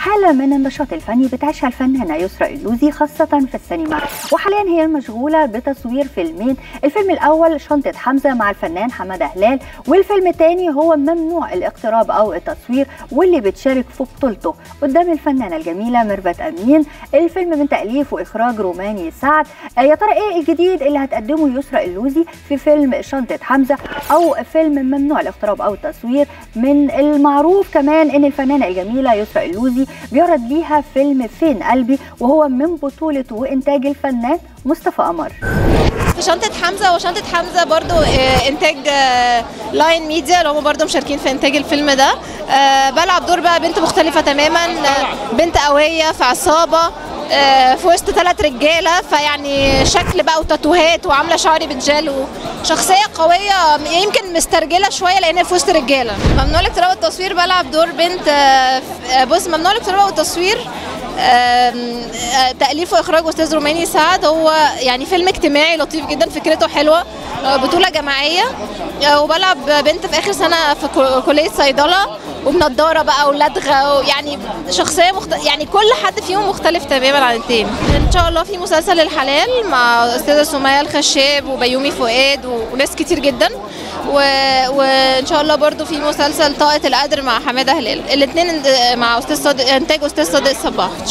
حالة من النشاط الفني بتعيشها الفنانة يسرى اللوزي خاصة في السينما، وحاليا هي مشغولة بتصوير فيلمين، الفيلم الأول شنطة حمزة مع الفنان حمادة هلال، والفيلم الثاني هو ممنوع الاقتراب أو التصوير واللي بتشارك في بطولته قدام الفنانة الجميلة ميرفت أمين. الفيلم من تأليف وإخراج روماني سعد. يا ترى إيه الجديد اللي هتقدمه يسرى اللوزي في فيلم شنطة حمزة أو فيلم ممنوع الاقتراب أو التصوير؟ من المعروف كمان إن الفنانة الجميلة يسرى اللوزي بيعرض ليها فيلم فين قلبي، وهو من بطولة وإنتاج الفنان مصطفى أمر. في شنطة حمزة، وشنطة حمزة برضو إنتاج لاين ميديا اللي هم برضو مشاركين في إنتاج الفيلم ده. بلعب دور بقى بنت مختلفة تماما، بنت قوية في عصابة في وسط 3 رجاله، فيعني شكل بقى وتاتوهات وعامله شعري بجل وشخصيه قويه، يمكن مسترجله شويه لان في وسط رجاله. ممنوع الاقتراب والتصوير بلعب دور بنت. بص، ممنوع الاقتراب والتصوير تأليف وإخراج أستاذ روماني سعد. هو يعني فيلم اجتماعي لطيف جدا، فكرته حلوة، بطولة جماعية، وبلعب بنت في آخر سنة في كلية صيدلة وبنضارة بقى ولدغة، يعني شخصية يعني كل حد فيهم مختلف تماما عن التاني. إن شاء الله في مسلسل الحلال مع أستاذة سوميا الخشيب وبيومي فؤاد وناس كتير جدا، وإن شاء الله برضو في مسلسل طاقه القدر مع حمادة هلال، الاثنين مع أستاذ صادق، إنتاج أستاذ صادق الصباح.